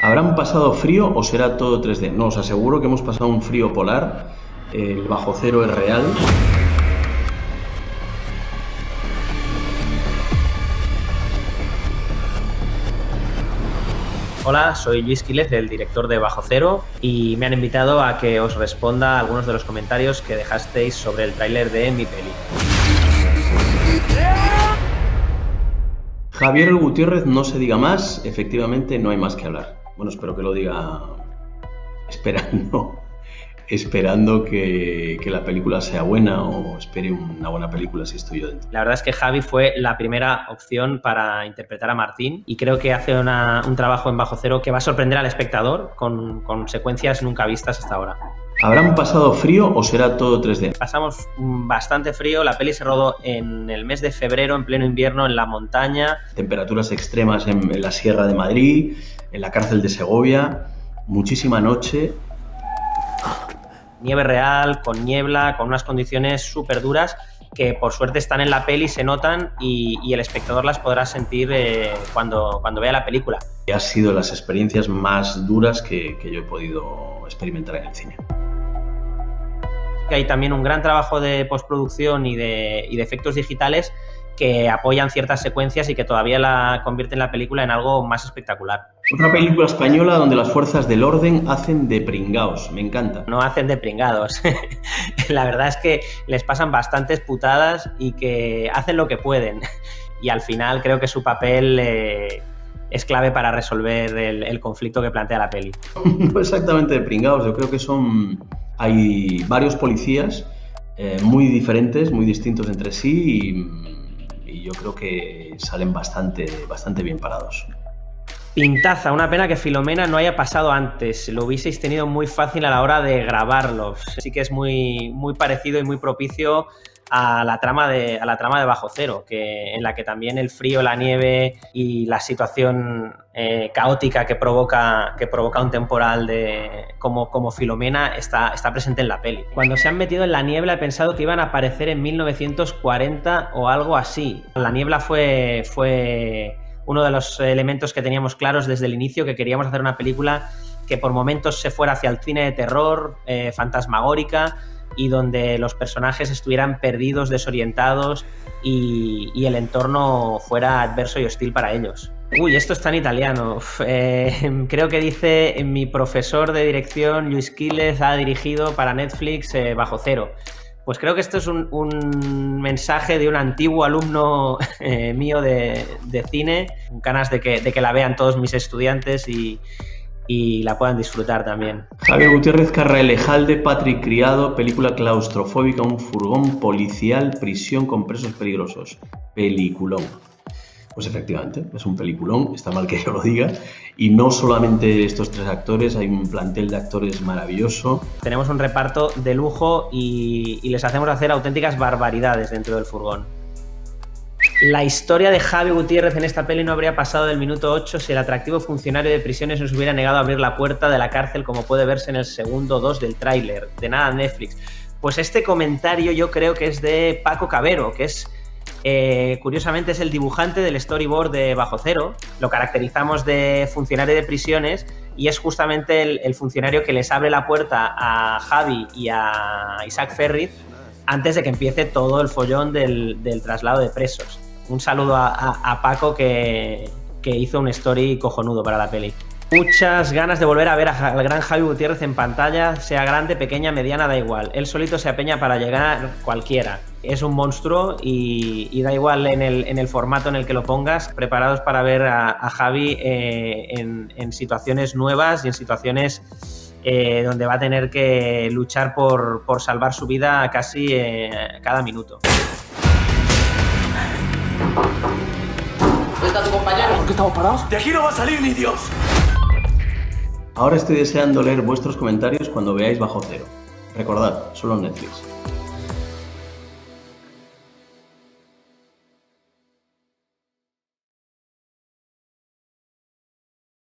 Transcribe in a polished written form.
¿Habrán pasado frío o será todo 3D? No, os aseguro que hemos pasado un frío polar. El bajo cero es real. Hola, soy Lluís Quílez, el director de Bajo Cero, y me han invitado a que os responda a algunos de los comentarios que dejasteis sobre el tráiler de mi peli. Javier Gutiérrez, no se diga más, efectivamente no hay más que hablar. Bueno, espero que lo diga esperando que la película sea buena, o espere una buena película si estoy yo dentro. La verdad es que Javi fue la primera opción para interpretar a Martín y creo que hace un trabajo en Bajo Cero que va a sorprender al espectador con secuencias nunca vistas hasta ahora. ¿Habrán pasado frío o será todo 3D? Pasamos bastante frío, la peli se rodó en el mes de febrero, en pleno invierno, en la montaña. Temperaturas extremas en la Sierra de Madrid, en la cárcel de Segovia, muchísima noche. Nieve real, con niebla, con unas condiciones súper duras que por suerte están en la peli, se notan y el espectador las podrá sentir cuando vea la película. Ha sido las experiencias más duras que yo he podido experimentar en el cine. Hay también un gran trabajo de postproducción y de efectos digitales que apoyan ciertas secuencias y que todavía la convierten la película en algo más espectacular. Otra película española donde las fuerzas del orden hacen de pringaos, me encanta. No hacen de pringados, la verdad es que les pasan bastantes putadas y que hacen lo que pueden. Y al final creo que su papel es clave para resolver el conflicto que plantea la peli. No exactamente de pringaos, yo creo que hay varios policías muy diferentes, muy distintos entre sí y yo creo que salen bastante bien parados. Pintaza, una pena que Filomena no haya pasado antes, lo hubieseis tenido muy fácil a la hora de grabarlo. Sí que es muy parecido y muy propicio a la trama de Bajo Cero, en la que también el frío, la nieve y la situación caótica que provoca un temporal como Filomena está presente en la peli. Cuando se han metido en la niebla he pensado que iban a aparecer en 1940 o algo así. La niebla fue uno de los elementos que teníamos claros desde el inicio, que queríamos hacer una película que por momentos se fuera hacia el cine de terror, fantasmagórica, y donde los personajes estuvieran perdidos, desorientados y el entorno fuera adverso y hostil para ellos. Uy, esto está en italiano. Creo que dice: mi profesor de dirección, Lluís Quílez, ha dirigido para Netflix Bajo Cero. Pues creo que esto es un mensaje de un antiguo alumno mío de cine, con ganas de que la vean todos mis estudiantes y la puedan disfrutar también. Javier Gutiérrez, Karra Elejalde, Patrick Criado, película claustrofóbica, un furgón policial, prisión con presos peligrosos. Peliculón. Pues efectivamente, es un peliculón, está mal que yo lo diga. Y no solamente estos tres actores, hay un plantel de actores maravilloso. Tenemos un reparto de lujo y les hacemos hacer auténticas barbaridades dentro del furgón. La historia de Javi Gutiérrez en esta peli no habría pasado del minuto 8 si el atractivo funcionario de prisiones nos hubiera negado a abrir la puerta de la cárcel, como puede verse en el segundo 2 del tráiler. De nada Netflix. Pues este comentario yo creo que es de Paco Cabero, que es... curiosamente es el dibujante del storyboard de Bajo Cero. Lo caracterizamos de funcionario de prisiones y es justamente el funcionario que les abre la puerta a Javi y a Isak Férriz antes de que empiece todo el follón del traslado de presos. Un saludo a Paco que hizo un story cojonudo para la peli. Muchas ganas de volver a ver al gran Javi Gutiérrez en pantalla, sea grande, pequeña, mediana, da igual. Él solito se apeña para llegar cualquiera. Es un monstruo y da igual en el formato en el que lo pongas. Preparados para ver a Javi en situaciones nuevas y en situaciones donde va a tener que luchar por salvar su vida casi cada minuto. ¿Dónde está tu compañero? ¿Por qué estamos parados? De aquí no va a salir ni Dios. Ahora estoy deseando leer vuestros comentarios cuando veáis Bajo Cero. Recordad, solo en Netflix.